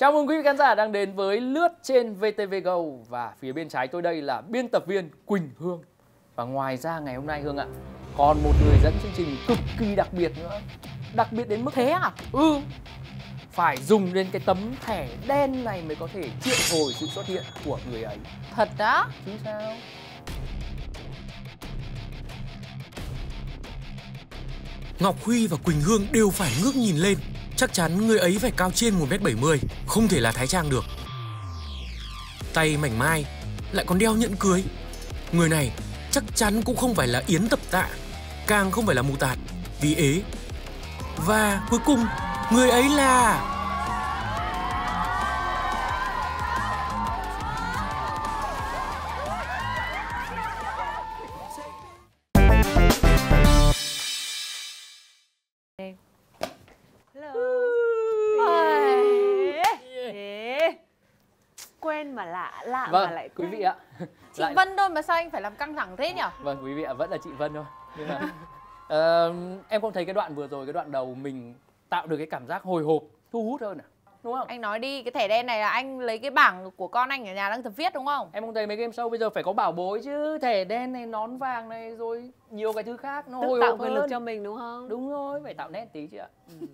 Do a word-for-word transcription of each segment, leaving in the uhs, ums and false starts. Chào mừng quý vị khán giả đang đến với Lướt trên vê tê vê Go. Và phía bên trái tôi đây là biên tập viên Quỳnh Hương. Và ngoài ra ngày hôm nay Hương ạ, còn một người dẫn chương trình cực kỳ đặc biệt nữa. Đặc biệt đến mức thế à? Ừ, phải dùng đến cái tấm thẻ đen này mới có thể triệu hồi sự xuất hiện của người ấy. Thật đó? Chứ sao? Ngọc Huy và Quỳnh Hương đều phải ngước nhìn lên. Chắc chắn người ấy phải cao trên một mét bảy mươi, không thể là Thái Trang được. Tay mảnh mai, lại còn đeo nhẫn cưới. Người này chắc chắn cũng không phải là Yến Tập Tạ, càng không phải là Mù Tạt, vì ế. Và cuối cùng, người ấy là... mà lạ, lạ vâng, mà lại quý vị ạ. Chị lại... Vân thôi mà sao anh phải làm căng thẳng thế nhỉ? Vâng, quý vị ạ, vẫn là chị Vân thôi. Nhưng mà uh, em không thấy cái đoạn vừa rồi, cái đoạn đầu mình tạo được cái cảm giác hồi hộp, thu hút hơn à? Đúng không? Anh nói đi, cái thẻ đen này là anh lấy cái bảng của con anh ở nhà đang tập viết đúng không? Em không thấy mấy game show bây giờ phải có bảo bối chứ. Thẻ đen này, nón vàng này, rồi nhiều cái thứ khác, nó tức hồi hộp hơn. Tạo quyền lực cho mình đúng không? Đúng rồi, phải tạo nét tí chứ ạ. Ừ.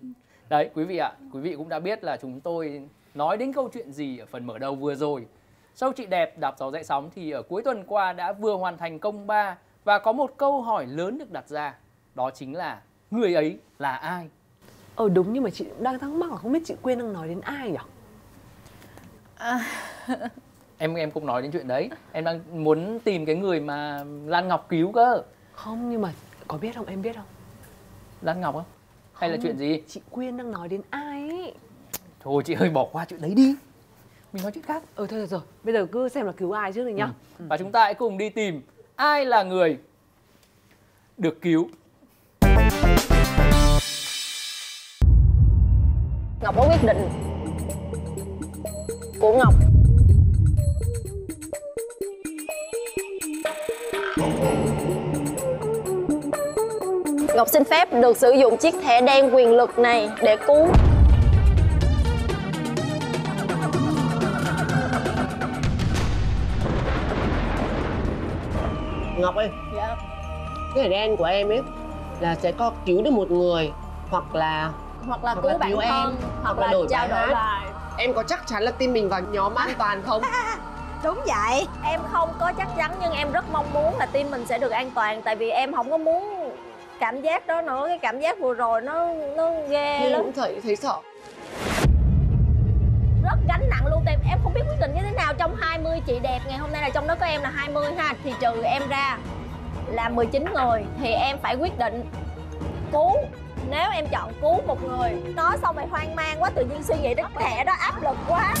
Đấy, quý vị ạ, quý vị cũng đã biết là chúng tôi nói đến câu chuyện gì ở phần mở đầu vừa rồi. Show Chị Đẹp Đạp Gió Dậy Sóng thì ở cuối tuần qua đã vừa hoàn thành công ba. Và có một câu hỏi lớn được đặt ra, đó chính là người ấy là ai? Ờ đúng, nhưng mà chị đang thắc mắc là không biết chị Quyên đang nói đến ai nhỉ? À... em em cũng nói đến chuyện đấy. Em đang muốn tìm cái người mà Lan Ngọc cứu cơ. Không, nhưng mà có biết không, em biết không? Lan Ngọc không? Hay không, là chuyện gì? Chị Quyên đang nói đến ai ấy? Thôi chị ơi, bỏ qua chuyện đấy đi, mình nói chuyện khác. Ừ thôi được rồi, bây giờ cứ xem là cứu ai trước rồi nhá. Ừ. Và chúng ta hãy cùng đi tìm ai là người được cứu. Ngọc có quyết định của Ngọc. Ngọc xin phép được sử dụng chiếc thẻ đen quyền lực này để cứu. Ngọc ơi, yeah. Cái thẻ đen của em ấy là sẽ có cứu được một người, hoặc là hoặc là cứu bạn em, hoặc, hoặc là, là đổi trao đổi lại. Em có chắc chắn là tin mình vào nhóm an toàn không? Đúng vậy, em không có chắc chắn nhưng em rất mong muốn là tin mình sẽ được an toàn, tại vì em không có muốn cảm giác đó nữa. Cái cảm giác vừa rồi nó nó ghê nhưng lắm. Cũng thấy thấy sợ. Rất gánh nặng luôn, em em không biết quyết định như thế nào. Trong hai mươi chị đẹp ngày hôm nay là trong đó có em là hai mươi ha, thì trừ em ra là mười chín người thì em phải quyết định cứu. Nếu em chọn cứu một người nó xong rồi hoang mang quá, tự nhiên suy nghĩ đến cái thẻ đó áp lực quá.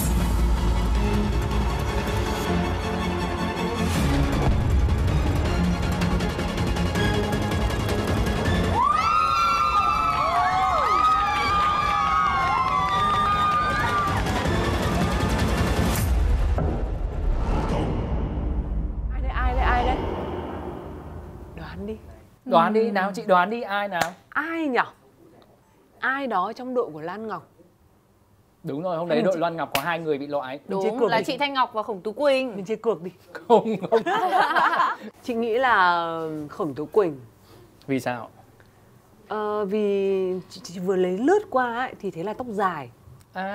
Đoán đi nào, chị đoán đi, ai nào? Ai nhỉ? Ai đó trong đội của Lan Ngọc. Đúng rồi, hôm đấy đội chị... Lan Ngọc có hai người bị loại. Đúng, là đi. Chị Thanh Ngọc và Khổng Tú Quỳnh. Mình chơi cược đi. Không, không. Chị nghĩ là Khổng Tú Quỳnh. Vì sao? Ờ, vì chị, chị vừa lấy lướt qua ấy, thì thấy là tóc dài. À,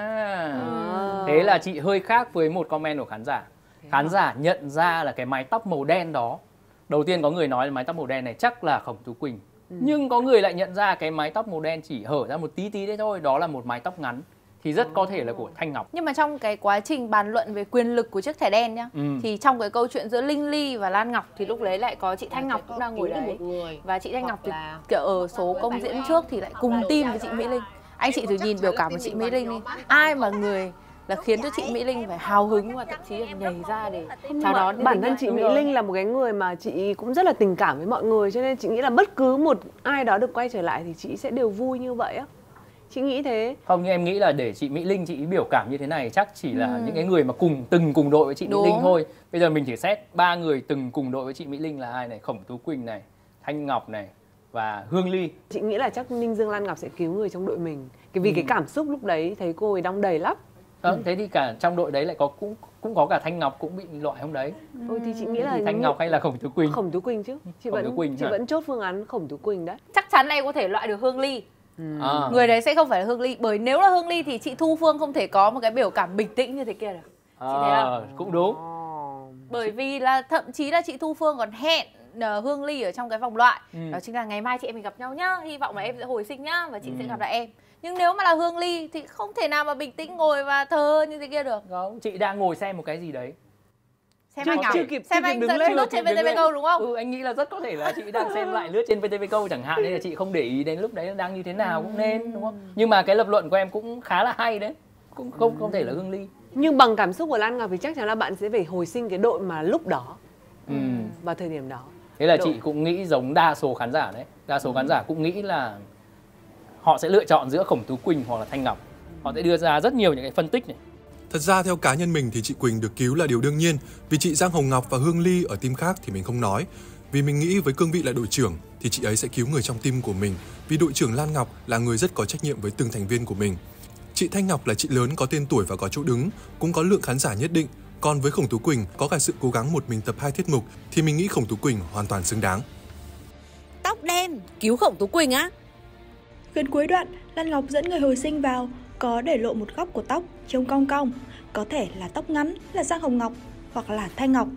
à, thế là chị hơi khác với một comment của khán giả. Thế khán đó. Giả nhận ra là cái mái tóc màu đen đó. Đầu tiên có người nói là mái tóc màu đen này chắc là Khổng Tú Quỳnh. Ừ. Nhưng có người lại nhận ra cái mái tóc màu đen chỉ hở ra một tí tí đấy thôi, đó là một mái tóc ngắn. Thì rất ừ. có thể là của Thanh Ngọc. Nhưng mà trong cái quá trình bàn luận về quyền lực của chiếc thẻ đen nhá, ừ. thì trong cái câu chuyện giữa Linh Ly và Lan Ngọc thì lúc đấy lại có chị Thanh Ngọc cũng đang ngồi đấy. Và chị Thanh Ngọc thì kiểu ở số công diễn trước thì lại cùng team với chị Mỹ Linh. Anh chị thử nhìn biểu cảm của chị Mỹ Linh đi. Ai mà người là khiến cho chị Mỹ Linh phải hào hứng và thậm chí là nhảy ra để chào đón. Bản thân chị Mỹ Linh là một cái người mà chị cũng rất là tình cảm với mọi người, cho nên chị nghĩ là bất cứ một ai đó được quay trở lại thì chị sẽ đều vui như vậy á. Chị nghĩ thế. Không, nhưng em nghĩ là để chị Mỹ Linh chị biểu cảm như thế này chắc chỉ là ừ. những cái người mà cùng từng cùng đội với chị Đúng. Mỹ Linh thôi. Bây giờ mình chỉ xét ba người từng cùng đội với chị Mỹ Linh là ai này, Khổng Tú Quỳnh này, Thanh Ngọc này và Hương Ly. Chị nghĩ là chắc Ninh Dương Lan Ngọc sẽ cứu người trong đội mình. Vì ừ. cái cảm xúc lúc đấy thấy cô ấy đong đầy lắm. Đó, ừ. Thế thì cả trong đội đấy lại có cũng cũng có cả Thanh Ngọc cũng bị loại hôm đấy. Ôi thì chị nghĩ là Thanh Ngọc hay là Khổng Tú Quỳnh? Khổng Tú Quỳnh chứ. Chị vẫn Quỳnh chị hả? Vẫn chốt phương án Khổng Tú Quỳnh đấy. Chắc chắn em có thể loại được Hương Ly. Ừ. À. Người đấy sẽ không phải là Hương Ly, bởi nếu là Hương Ly thì chị Thu Phương không thể có một cái biểu cảm bình tĩnh như thế kia được. Chị à, thấy không? Cũng đúng. Bởi vì là thậm chí là chị Thu Phương còn hẹn Hương Ly ở trong cái vòng loại. Ừ. Đó chính là ngày mai chị em mình gặp nhau nhá, hy vọng là em sẽ hồi sinh nhá và chị ừ. sẽ gặp lại em. Nhưng nếu mà là Hương Ly thì không thể nào mà bình tĩnh ngồi và thờ như thế kia được. Không, chị đang ngồi xem một cái gì đấy. Xem chưa, anh chưa kịp, xem kịp anh đứng lên lướt trên vê tê vê Go đúng không? Ừ, anh nghĩ là rất có thể là chị đang xem lại lướt trên vê tê vê Go chẳng hạn, nên là chị không để ý đến lúc đấy đang như thế nào cũng nên, đúng không? Nhưng mà cái lập luận của em cũng khá là hay đấy, cũng không không thể là Hương Ly. Nhưng bằng cảm xúc của Lan Ngọc thì chắc chắn là bạn sẽ phải hồi sinh cái đội mà lúc đó ừ. và thời điểm đó. Thế là đội. Chị cũng nghĩ giống đa số khán giả đấy, đa số ừ. khán giả cũng nghĩ là họ sẽ lựa chọn giữa Khổng Tú Quỳnh hoặc là Thanh Ngọc. Họ sẽ đưa ra rất nhiều những cái phân tích này. Thật ra theo cá nhân mình thì chị Quỳnh được cứu là điều đương nhiên, vì chị Giang Hồng Ngọc và Hương Ly ở team khác thì mình không nói. Vì mình nghĩ với cương vị là đội trưởng thì chị ấy sẽ cứu người trong team của mình, vì đội trưởng Lan Ngọc là người rất có trách nhiệm với từng thành viên của mình. Chị Thanh Ngọc là chị lớn có tên tuổi và có chỗ đứng, cũng có lượng khán giả nhất định. Còn với Khổng Tú Quỳnh có cả sự cố gắng một mình tập hai tiết mục thì mình nghĩ Khổng Tú Quỳnh hoàn toàn xứng đáng. Tóc đen cứu Khổng Tú Quỳnh á? Gần cuối đoạn, Lan Ngọc dẫn người hồi sinh vào, có để lộ một góc của tóc trông cong cong, có thể là tóc ngắn là Giang Hồng Ngọc hoặc là Thanh Ngọc.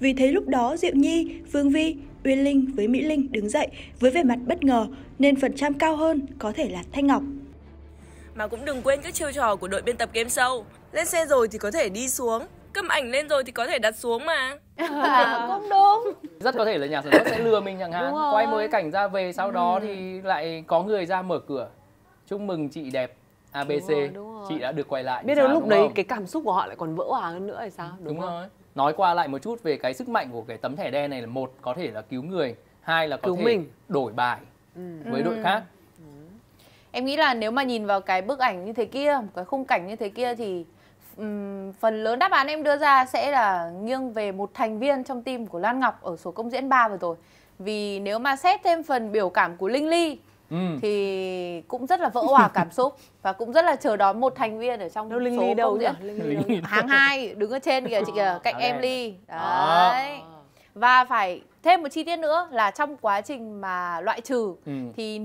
Vì thấy lúc đó Diệu Nhi, Phương Vy, Uyên Linh với Mỹ Linh đứng dậy với vẻ mặt bất ngờ nên phần trăm cao hơn có thể là Thanh Ngọc. Mà cũng đừng quên các chiêu trò của đội biên tập game show. Lên xe rồi thì có thể đi xuống, cầm ảnh lên rồi thì có thể đặt xuống mà. À, cũng đúng. Rất có thể là nhà sản xuất sẽ lừa mình chẳng hạn, quay một cái cảnh ra về sau đó ừ. thì lại có người ra mở cửa chúc mừng chị đẹp a bê xê, đúng rồi, đúng rồi. Chị đã được quay lại. Biết đâu lúc đấy không? Cái cảm xúc của họ lại còn vỡ hòa hơn nữa hay sao? Đúng, đúng không? Rồi. Nói qua lại một chút về cái sức mạnh của cái tấm thẻ đen này là một có thể là cứu người, hai là có cứu thể mình. Đổi bài ừ. với đội khác. Ừ. Em nghĩ là nếu mà nhìn vào cái bức ảnh như thế kia, cái khung cảnh như thế kia thì Um, phần lớn đáp án em đưa ra sẽ là nghiêng về một thành viên trong team của Lan Ngọc ở số công diễn ba vừa rồi. Vì nếu mà xét thêm phần biểu cảm của Linh Ly ừ. thì cũng rất là vỡ òa cảm xúc và cũng rất là chờ đón một thành viên ở trong đâu, số Linh Ly công diễn. Linh Ly đâu hàng hai đứng ở trên kìa chị kìa, cạnh em Ly. Đấy. Và phải thêm một chi tiết nữa là trong quá trình mà loại trừ ừ. thì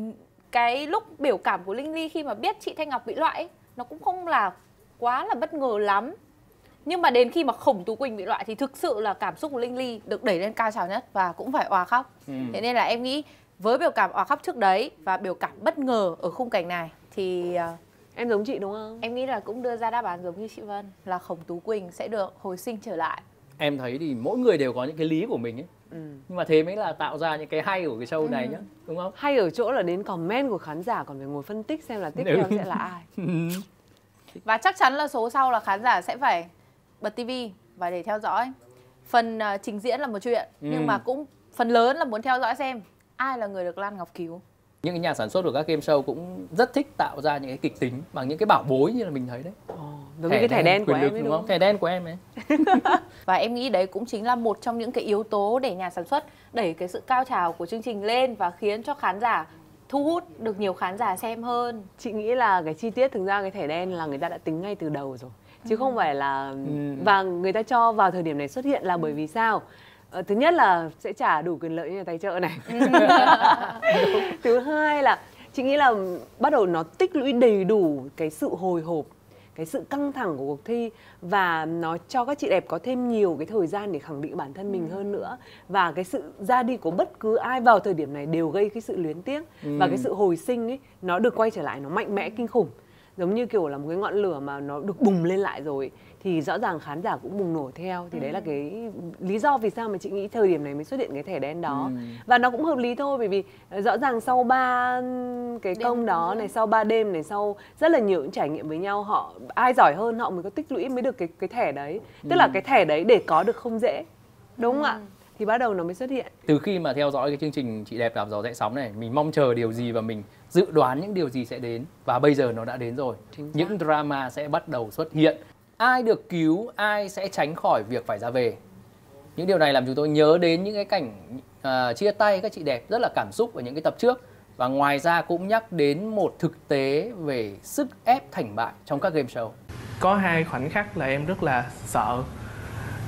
cái lúc biểu cảm của Linh Ly khi mà biết chị Thanh Ngọc bị loại ấy, nó cũng không là quá là bất ngờ lắm. Nhưng mà đến khi mà Khổng Tú Quỳnh bị loại thì thực sự là cảm xúc của Linh Ly được đẩy lên cao trào nhất và cũng phải òa khóc. Ừ. Thế nên là em nghĩ với biểu cảm òa khóc trước đấy và biểu cảm bất ngờ ở khung cảnh này thì em giống chị đúng không? Em nghĩ là cũng đưa ra đáp án giống như chị Vân là Khổng Tú Quỳnh sẽ được hồi sinh trở lại. Em thấy thì mỗi người đều có những cái lý của mình ấy. Ừ. Nhưng mà thế mới là tạo ra những cái hay của cái show này ừ. nhá, đúng không? Hay ở chỗ là đến comment của khán giả còn phải ngồi phân tích xem là tiếp theo sẽ là ai. Và chắc chắn là số sau là khán giả sẽ phải bật tivi và để theo dõi. Phần trình diễn là một chuyện ừ. nhưng mà cũng phần lớn là muốn theo dõi xem ai là người được Lan Ngọc cứu. Những cái nhà sản xuất của các game show cũng rất thích tạo ra những cái kịch tính bằng những cái bảo bối như là mình thấy đấy. Ồ, đúng cái thẻ đen của em ấy đúng không? Thẻ đen của em ấy. Và em nghĩ đấy cũng chính là một trong những cái yếu tố để nhà sản xuất đẩy cái sự cao trào của chương trình lên và khiến cho khán giả thu hút được nhiều khán giả xem hơn. Chị nghĩ là cái chi tiết thực ra cái thẻ đen là người ta đã tính ngay từ đầu rồi. Chứ không phải là... Ừ. Và người ta cho vào thời điểm này xuất hiện là bởi vì sao? Ờ, thứ nhất là sẽ trả đủ quyền lợi cho nhà tài trợ này. Thứ hai là chị nghĩ là bắt đầu nó tích lũy đầy đủ cái sự hồi hộp, cái sự căng thẳng của cuộc thi và nó cho các chị đẹp có thêm nhiều cái thời gian để khẳng định bản thân mình ừ. hơn nữa. Và cái sự ra đi của bất cứ ai vào thời điểm này đều gây cái sự luyến tiếc ừ. và cái sự hồi sinh ấy nó được quay trở lại, nó mạnh mẽ kinh khủng, giống như kiểu là một cái ngọn lửa mà nó được bùng lên lại rồi thì rõ ràng khán giả cũng bùng nổ theo. Thì ừ. đấy là cái lý do vì sao mà chị nghĩ thời điểm này mới xuất hiện cái thẻ đen đó. Ừ. Và nó cũng hợp lý thôi, bởi vì rõ ràng sau ba cái công đêm đó này, sau ba đêm này, sau rất là nhiều những trải nghiệm với nhau, họ ai giỏi hơn họ mới có tích lũy mới được cái cái thẻ đấy. Tức ừ. là cái thẻ đấy để có được không dễ, đúng không ừ. ạ? Thì bắt đầu nó mới xuất hiện. Từ khi mà theo dõi cái chương trình Chị Đẹp Đạp Gió Dậy Sóng này, mình mong chờ điều gì và mình dự đoán những điều gì sẽ đến. Và bây giờ nó đã đến rồi. Chính những xác. Drama sẽ bắt đầu xuất hiện. Ai được cứu, ai sẽ tránh khỏi việc phải ra về. Những điều này làm chúng tôi nhớ đến những cái cảnh uh, chia tay các chị đẹp rất là cảm xúc ở những cái tập trước. Và ngoài ra cũng nhắc đến một thực tế về sức ép thành bại trong các game show. có hai khoảnh khắc là em rất là sợ.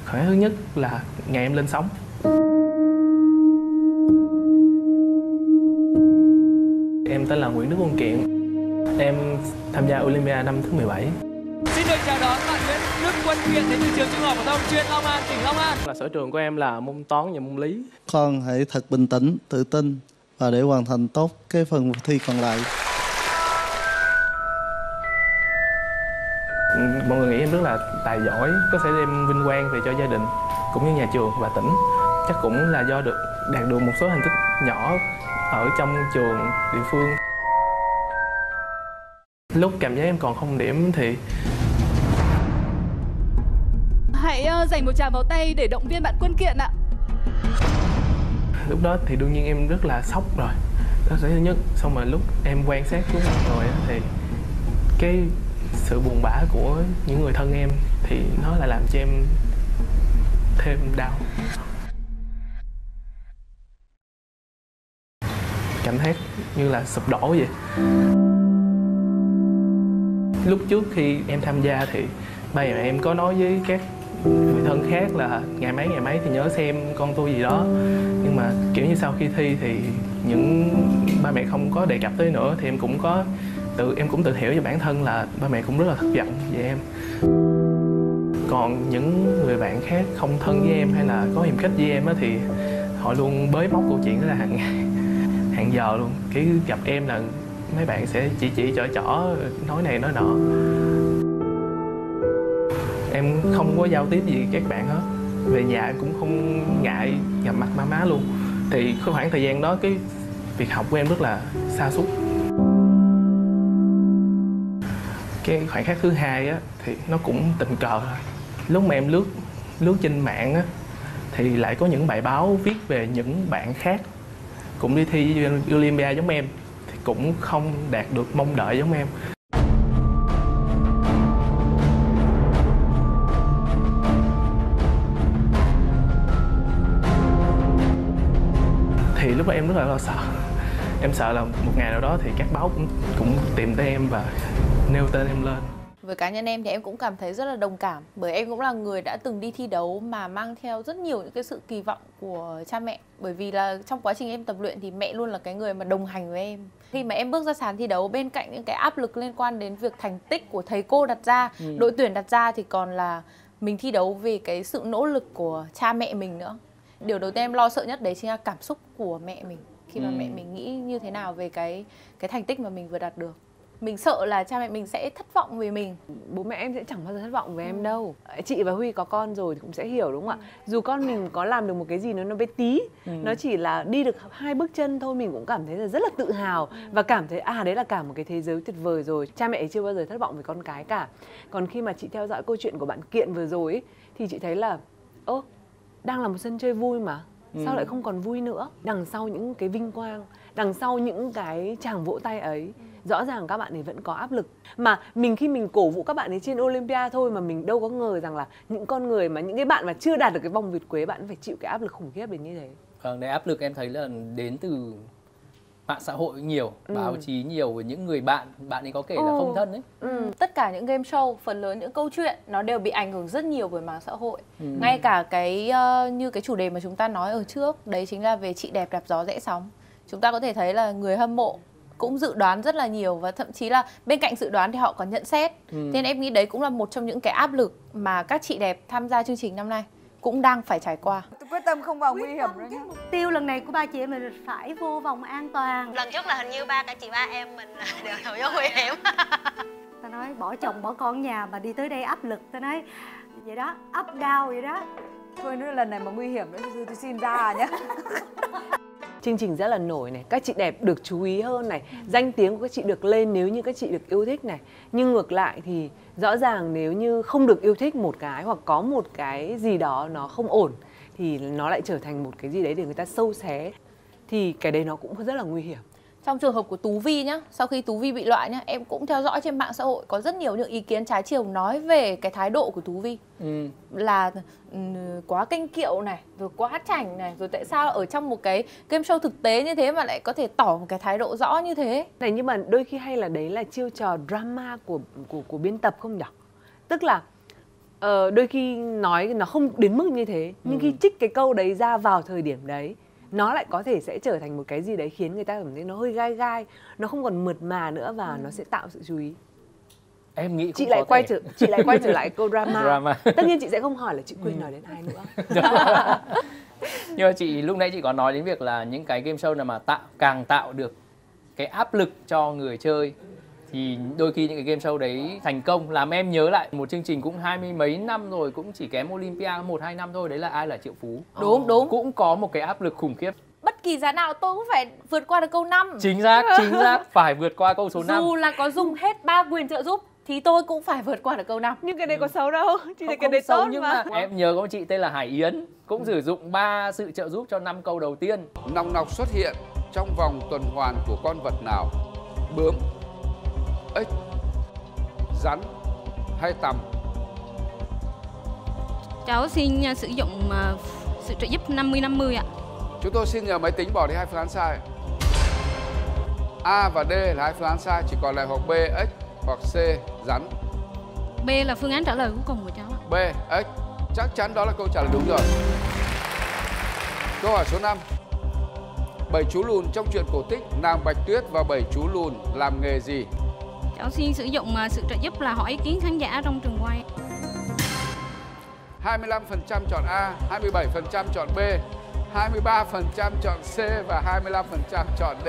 Khoảnh khắc thứ nhất là ngày em lên sóng. Em tên là Nguyễn Đức Quân Kiện. Em tham gia Olympia năm thứ mười bảy. Xin được chào đón bạn Nguyễn Đức Quân Kiện đến từ Trường Trung học phổ thông Chuyên Long An, tỉnh Long An. Là sở trường của em là môn toán và môn lý. Con hãy thật bình tĩnh, tự tin và để hoàn thành tốt cái phần thi còn lại. Mọi người nghĩ em rất là tài giỏi, có thể đem vinh quang về cho gia đình cũng như nhà trường và tỉnh. Chắc cũng là do được đạt được một số thành tích nhỏ ở trong trường địa phương. Lúc cảm giác em còn không điểm thì hãy dành một tràng vào tay để động viên bạn Quân Kiện ạ. Lúc đó thì đương nhiên em rất là sốc rồi, đó là thứ nhất. Xong rồi lúc em quan sát xuống mọi người thì cái sự buồn bã của những người thân em thì nó lại làm cho em thêm đau. Cảm thấy như là sụp đổ vậy. Lúc trước khi em tham gia thì ba mẹ em có nói với các người thân khác là ngày mấy ngày mấy thì nhớ xem con tôi gì đó. Nhưng mà kiểu như sau khi thi thì những ba mẹ không có đề cập tới nữa, thì em cũng có tự em cũng tự hiểu cho bản thân là ba mẹ cũng rất là thất vọng về em. Còn những người bạn khác không thân với em hay là có hiềm khích với em á thì họ luôn bới móc câu chuyện đó là hàng ngày, hàng giờ luôn. Cứ gặp em là mấy bạn sẽ chỉ chỉ chỏ chỏ, nói này nói nọ. Em không có giao tiếp gì với các bạn hết. Về nhà em cũng không ngại gặp mặt má má luôn. Thì khoảng thời gian đó cái việc học của em rất là sa sút. Cái khoảnh khắc thứ hai á thì nó cũng tình cờ thôi. Lúc mà em lướt lướt trên mạng á thì lại có những bài báo viết về những bạn khác cũng đi thi Olympia giống em, thì cũng không đạt được mong đợi giống em. Thì lúc đó em rất là lo sợ. Em sợ là một ngày nào đó thì các báo cũng cũng tìm tới em và nêu tên em lên. Với cá nhân em thì em cũng cảm thấy rất là đồng cảm, bởi em cũng là người đã từng đi thi đấu mà mang theo rất nhiều những cái sự kỳ vọng của cha mẹ. Bởi vì là trong quá trình em tập luyện thì mẹ luôn là cái người mà đồng hành với em. Khi mà em bước ra sàn thi đấu, bên cạnh những cái áp lực liên quan đến việc thành tích của thầy cô đặt ra, ừ. đội tuyển đặt ra, thì còn là mình thi đấu vì cái sự nỗ lực của cha mẹ mình nữa. Điều đầu tiên em lo sợ nhất đấy chính là cảm xúc của mẹ mình, khi mà ừ. mẹ mình nghĩ như thế nào về cái cái thành tích mà mình vừa đạt được. Mình sợ là cha mẹ mình sẽ thất vọng về mình. Bố mẹ em sẽ chẳng bao giờ thất vọng về ừ. em đâu. Chị và Huy có con rồi thì cũng sẽ hiểu, đúng không ạ? Ừ. Dù con mình có làm được một cái gì nó nó bé tí, ừ. nó chỉ là đi được hai bước chân thôi, mình cũng cảm thấy là rất là tự hào, ừ. và cảm thấy à đấy là cả một cái thế giới tuyệt vời rồi. Cha mẹ chưa bao giờ thất vọng về con cái cả. Còn khi mà chị theo dõi câu chuyện của bạn Kiện vừa rồi ấy, thì chị thấy là ơ, đang là một sân chơi vui mà ừ. sao lại không còn vui nữa. Đằng sau những cái vinh quang, đằng sau những cái tràng vỗ tay ấy, rõ ràng các bạn ấy vẫn có áp lực. Mà mình khi mình cổ vũ các bạn ấy trên Olympia thôi, mà mình đâu có ngờ rằng là những con người mà những cái bạn mà chưa đạt được cái vòng Việt Quế, bạn phải chịu cái áp lực khủng khiếp đến như thế. Vâng, đấy, áp lực em thấy là đến từ mạng xã hội nhiều, ừ. báo chí nhiều, với những người bạn, bạn ấy có kể ừ. là không thân ấy. Ừ. Tất cả những game show, phần lớn những câu chuyện nó đều bị ảnh hưởng rất nhiều bởi mạng xã hội. Ừ. Ngay cả cái uh, như cái chủ đề mà chúng ta nói ở trước, đấy chính là về Chị Đẹp Đạp Gió Dậy Sóng. Chúng ta có thể thấy là người hâm mộ cũng dự đoán rất là nhiều, và thậm chí là bên cạnh dự đoán thì họ còn nhận xét. Ừ. Thế nên em nghĩ đấy cũng là một trong những cái áp lực mà các chị đẹp tham gia chương trình năm nay cũng đang phải trải qua. Tôi quyết tâm không vào quyết nguy hiểm nữa nhé. Mục tiêu lần này của ba chị em mình phải vô vòng an toàn. Lần trước là hình như ba cả chị ba em mình đều đều vô nguy hiểm. Ta nói bỏ chồng bỏ con nhà mà đi tới đây áp lực, ta nói vậy đó, up down vậy đó. Thôi nữa lần này mà nguy hiểm nữa thì tôi xin ra nhé. Chương trình rất là nổi này, các chị đẹp được chú ý hơn này, danh tiếng của các chị được lên nếu như các chị được yêu thích này. Nhưng ngược lại thì rõ ràng nếu như không được yêu thích một cái, hoặc có một cái gì đó nó không ổn, thì nó lại trở thành một cái gì đấy để người ta sâu xé. Thì cái đấy nó cũng rất là nguy hiểm. Trong trường hợp của Tú Vi nhá, sau khi Tú Vi bị loại nhá, em cũng theo dõi trên mạng xã hội có rất nhiều những ý kiến trái chiều nói về cái thái độ của Tú Vi. Ừ. Là quá kênh kiệu này, rồi quá chảnh này, rồi tại sao ở trong một cái game show thực tế như thế mà lại có thể tỏ một cái thái độ rõ như thế. Này, nhưng mà đôi khi hay là đấy là chiêu trò drama của của của biên tập không nhỉ? Tức là uh, đôi khi nói nó không đến mức như thế, nhưng ừ. khi trích cái câu đấy ra vào thời điểm đấy, nó lại có thể sẽ trở thành một cái gì đấy khiến người ta cảm thấy nó hơi gai gai, nó không còn mượt mà nữa, và ừ. nó sẽ tạo sự chú ý. Em nghĩ chị lại quay trở chị lại quay trở lại câu drama. drama. Tất nhiên chị sẽ không hỏi là chị Quỳnh ừ. nói đến ai nữa. Nhưng mà chị lúc nãy chị có nói đến việc là những cái game show nào mà tạo càng tạo được cái áp lực cho người chơi thì đôi khi những cái game show đấy thành công, làm em nhớ lại một chương trình cũng hai mươi mấy năm rồi, cũng chỉ kém Olympia một hai năm thôi, đấy là Ai Là Triệu Phú. Đúng, đúng. Cũng có một cái áp lực khủng khiếp. Bất kỳ giá nào tôi cũng phải vượt qua được câu năm. Chính xác, chính xác, phải vượt qua câu số năm. Dù là có dùng hết ba quyền trợ giúp thì tôi cũng phải vượt qua được câu năm. Nhưng cái này ừ. có xấu đâu, chỉ là cái đấy tốt nhưng mà. mà Em nhớ có chị tên là Hải Yến cũng sử dụng ba sự trợ giúp cho năm câu đầu tiên. Nòng nọc xuất hiện trong vòng tuần hoàn của con vật nào? Bướm, ếch, rắn hay tằm? Cháu xin sử dụng uh, sự trợ giúp năm mươi năm mươi ạ. Chúng tôi xin nhờ máy tính bỏ đi hai phương án sai. A và D là hai phương án sai, chỉ còn lại hộp B, ếch hoặc C, rắn. B là phương án trả lời cuối cùng của cháu. B, ếch. Chắc chắn đó là câu trả lời đúng rồi. Câu hỏi số năm. Bảy chú lùn trong truyện cổ tích Nàng Bạch Tuyết và Bảy chú lùn làm nghề gì? Cháu xin sử dụng sự trợ giúp là hỏi ý kiến khán giả trong trường quay. hai mươi lăm phần trăm chọn A, hai mươi bảy phần trăm chọn B, hai mươi ba phần trăm chọn C và hai mươi lăm phần trăm chọn D.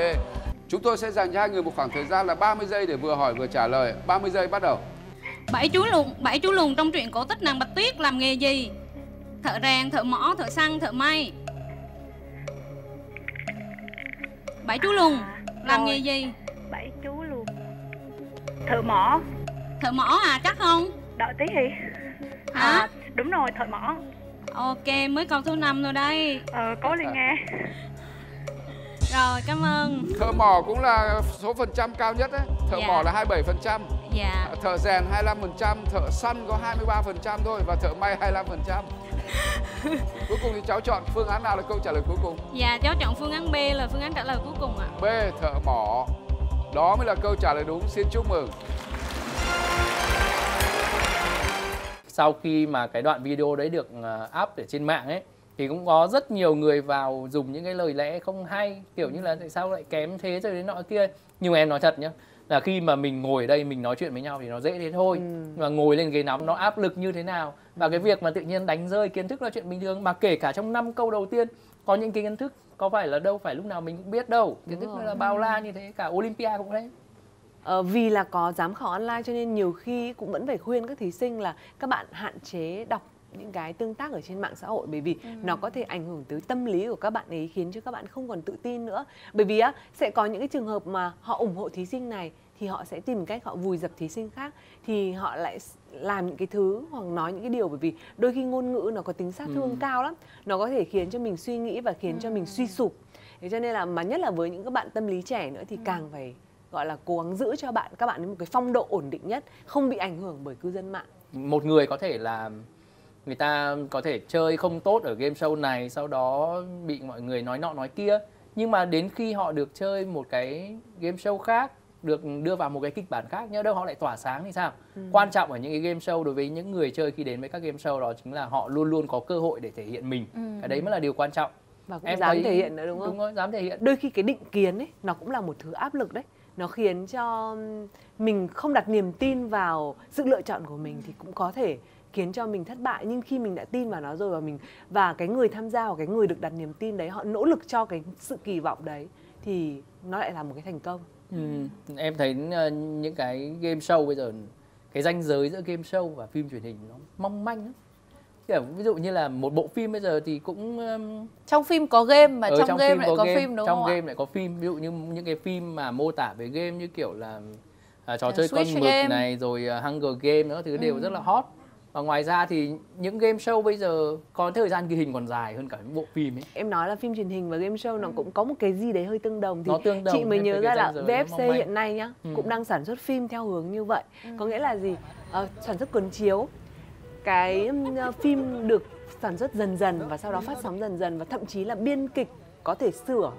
Chúng tôi sẽ dành cho hai người một khoảng thời gian là ba mươi giây để vừa hỏi vừa trả lời. ba mươi giây bắt đầu. Bảy chú lùn, bảy chú lùn trong truyện cổ tích Nàng Bạch Tuyết làm nghề gì? Thợ rèn, thợ mỏ, thợ săn, thợ may. Bảy chú lùn làm Rồi. nghề gì? Bảy chú lùn thợ mỏ. Thợ mỏ à, chắc không? Đợi tí thì. Hả? À, đúng rồi, thợ mỏ. Ok, mới câu số năm rồi đây. Ờ, cố lên nghe. Rồi, cảm ơn. Thợ mỏ cũng là số phần trăm cao nhất đấy. Thợ dạ. mỏ là hai mươi bảy phần trăm. Dạ. Thợ rèn hai mươi lăm phần trăm, thợ săn có hai mươi ba phần trăm thôi và thợ may hai mươi lăm phần trăm. Cuối cùng thì cháu chọn phương án nào là câu trả lời cuối cùng? Dạ, cháu chọn phương án B là phương án trả lời cuối cùng ạ. B, thợ mỏ. Đó mới là câu trả lời đúng, xin chúc mừng. Sau khi mà cái đoạn video đấy được up ở trên mạng ấy, thì cũng có rất nhiều người vào dùng những cái lời lẽ không hay, kiểu như là tại sao lại kém thế rồi đến nọ kia. Nhưng mà em nói thật nhá, là khi mà mình ngồi ở đây mình nói chuyện với nhau thì nó dễ thế thôi, mà ừ. ngồi lên ghế nóng nó áp lực như thế nào. Và cái việc mà tự nhiên đánh rơi kiến thức là chuyện bình thường, mà kể cả trong năm câu đầu tiên có những cái kiến thức có phải là đâu phải lúc nào mình cũng biết đâu. Kiến thức là bao la như thế, cả Olympia cũng thế. Ờ, vì là có giám khảo online cho nên nhiều khi cũng vẫn phải khuyên các thí sinh là các bạn hạn chế đọc những cái tương tác ở trên mạng xã hội, bởi vì ừ. nó có thể ảnh hưởng tới tâm lý của các bạn ấy, khiến cho các bạn không còn tự tin nữa. Bởi vì á, sẽ có những cái trường hợp mà họ ủng hộ thí sinh này thì họ sẽ tìm cách họ vùi dập thí sinh khác, thì họ lại làm những cái thứ hoặc nói những cái điều, bởi vì đôi khi ngôn ngữ nó có tính sát thương ừ. cao lắm, nó có thể khiến cho mình suy nghĩ và khiến ừ. cho mình suy sụp. Thế cho nên là mà nhất là với những các bạn tâm lý trẻ nữa thì ừ. càng phải gọi là cố gắng giữ cho bạn các bạn đến một cái phong độ ổn định nhất, không bị ảnh hưởng bởi cư dân mạng. Một người có thể là người ta có thể chơi không tốt ở game show này, sau đó bị mọi người nói nọ nói kia, nhưng mà đến khi họ được chơi một cái game show khác, được đưa vào một cái kịch bản khác, nhớ đâu họ lại tỏa sáng thì sao? Ừ. Quan trọng ở những cái game show đối với những người chơi khi đến với các game show đó chính là họ luôn luôn có cơ hội để thể hiện mình. Ừ. Cái đấy mới là điều quan trọng. Và cũng em dám thấy... thể hiện nữa đúng không? Đúng rồi, dám thể hiện. Đôi khi cái định kiến ấy nó cũng là một thứ áp lực đấy. Nó khiến cho mình không đặt niềm tin vào sự lựa chọn của mình thì cũng có thể khiến cho mình thất bại, nhưng khi mình đã tin vào nó rồi và mình và cái người tham gia hoặc cái người được đặt niềm tin đấy họ nỗ lực cho cái sự kỳ vọng đấy thì nó lại là một cái thành công. Ừ, em thấy những cái game show bây giờ cái ranh giới giữa game show và phim truyền hình nó mong manh lắm. Kiểu ví dụ như là một bộ phim bây giờ thì cũng trong phim có game mà ừ, trong, trong game lại có, có game, phim đúng trong không Trong game ạ? Lại có phim, ví dụ như những cái phim mà mô tả về game như kiểu là à, trò yeah, chơi Switch con mực này rồi uh, Hunger Game nữa, thứ ừ. đều rất là hot. Và ngoài ra thì những game show bây giờ có thời gian ghi hình còn dài hơn cả những bộ phim ấy. Em nói là phim truyền hình và game show nó cũng có một cái gì đấy hơi tương đồng. Thì nó tương đồng. Chị mới nhớ ra là vê ép xê hiện nay nhá, ừ. cũng đang sản xuất phim theo hướng như vậy. Ừ. Có nghĩa là gì? À, sản xuất cuốn chiếu. Cái phim được sản xuất dần dần và sau đó phát sóng dần dần, và thậm chí là biên kịch có thể sửa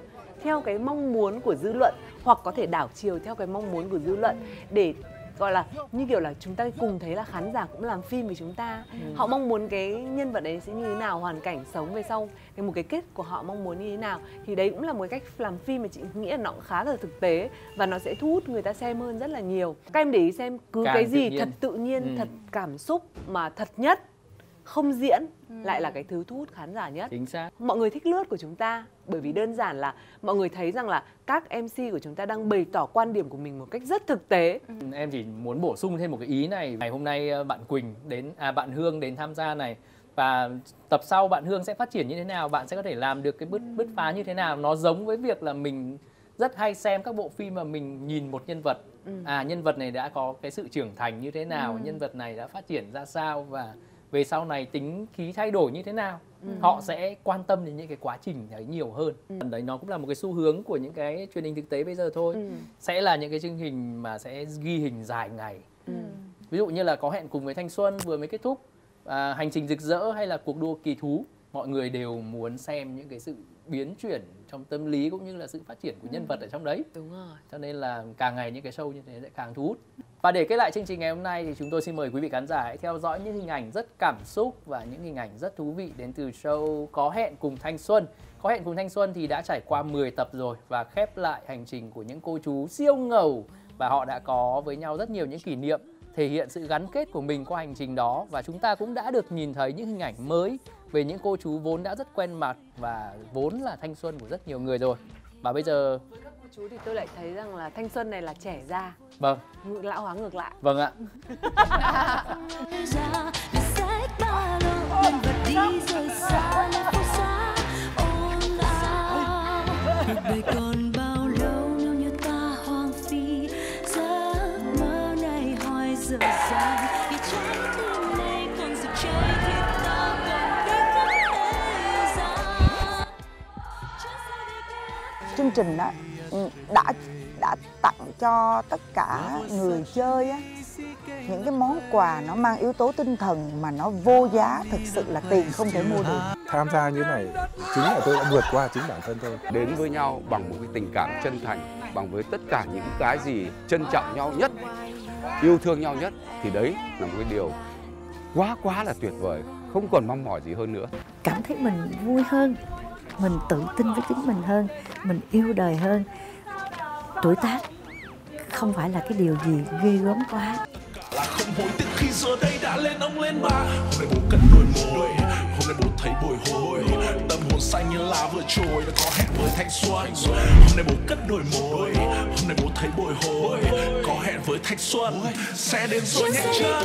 theo cái mong muốn của dư luận hoặc có thể đảo chiều theo cái mong muốn của dư luận để gọi là như kiểu là chúng ta cùng thấy là khán giả cũng làm phim với chúng ta, ừ. họ mong muốn cái nhân vật đấy sẽ như thế nào, hoàn cảnh sống về sau cái một cái kết của họ mong muốn như thế nào, thì đấy cũng là một cách làm phim mà chị nghĩ là nó cũng khá là thực tế và nó sẽ thu hút người ta xem hơn rất là nhiều. Các em để ý xem, cứ Càng cái gì tự thật tự nhiên, ừ. thật cảm xúc mà thật nhất, không diễn, ừ. lại là cái thứ thu hút khán giả nhất. Chính xác. Mọi người thích lướt của chúng ta bởi vì đơn giản là mọi người thấy rằng là các em xê của chúng ta đang bày tỏ quan điểm của mình một cách rất thực tế. Ừ. Em chỉ muốn bổ sung thêm một cái ý này. Ngày hôm nay bạn Quỳnh đến, à bạn Hương đến tham gia này, và tập sau bạn Hương sẽ phát triển như thế nào, bạn sẽ có thể làm được cái bứt bứt phá như thế nào. Nó giống với việc là mình rất hay xem các bộ phim mà mình nhìn một nhân vật, ừ. à nhân vật này đã có cái sự trưởng thành như thế nào, ừ. nhân vật này đã phát triển ra sao và về sau này tính khí thay đổi như thế nào, ừ. họ sẽ quan tâm đến những cái quá trình đấy nhiều hơn. Ừ. Đấy nó cũng là một cái xu hướng của những cái truyền hình thực tế bây giờ thôi. Ừ. Sẽ là những cái chương trình mà sẽ ghi hình dài ngày. Ừ. Ví dụ như là Có Hẹn Cùng với Thanh Xuân vừa mới kết thúc, à, Hành Trình Rực Rỡ hay là Cuộc Đua Kỳ Thú. Mọi người đều muốn xem những cái sự biến chuyển trong tâm lý cũng như là sự phát triển của nhân vật ở trong đấy. Đúng rồi. Cho nên là càng ngày những cái show như thế sẽ càng thu hút. Và để kết lại chương trình ngày hôm nay thì chúng tôi xin mời quý vị khán giả hãy theo dõi những hình ảnh rất cảm xúc và những hình ảnh rất thú vị đến từ show Có Hẹn Cùng Thanh Xuân. Có Hẹn Cùng Thanh Xuân thì đã trải qua mười tập rồi và khép lại hành trình của những cô chú siêu ngầu, và họ đã có với nhau rất nhiều những kỷ niệm, thể hiện sự gắn kết của mình qua hành trình đó. Và chúng ta cũng đã được nhìn thấy những hình ảnh mới về những cô chú vốn đã rất quen mặt và vốn là thanh xuân của rất nhiều người rồi. Và bây giờ với các cô chú thì tôi lại thấy rằng là thanh xuân này là trẻ ra. Vâng. Ngược lão hóa ngược lại. Vâng ạ. Chương trình đó đã đã tặng cho tất cả người chơi á, những cái món quà nó mang yếu tố tinh thần mà nó vô giá, thực sự là tiền không thể mua được. Tham gia như thế này chính là tôi đã vượt qua chính bản thân tôi. Đến với nhau bằng một cái tình cảm chân thành, bằng với tất cả những cái gì trân trọng nhau nhất, yêu thương nhau nhất, thì đấy là một cái điều quá quá là tuyệt vời, không còn mong mỏi gì hơn nữa. Cảm thấy mình vui hơn, mình tự tin với chính mình hơn, mình yêu đời hơn. Tuổi tác không phải là cái điều gì ghê gớm quá. Là không hối tiếc khi giờ đây đã lên ông lên bà. Hôm nay bố cắn đôi môi, hôm nay bố thấy bồi hồi. Tâm hồn xanh như lá vừa trôi, đã có hẹn với thanh xuân. Hôm nay bố cắn đôi môi, hôm nay bố thấy bồi hồi. Có hẹn với thanh xuân, sẽ đến rồi nhé chân.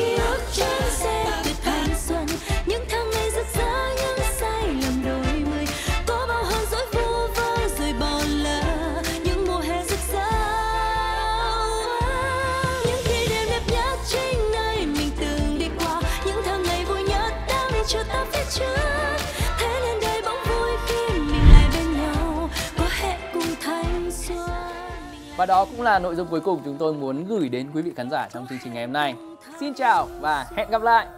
Và đó cũng là nội dung cuối cùng chúng tôi muốn gửi đến quý vị khán giả trong chương trình ngày hôm nay. Xin chào và hẹn gặp lại!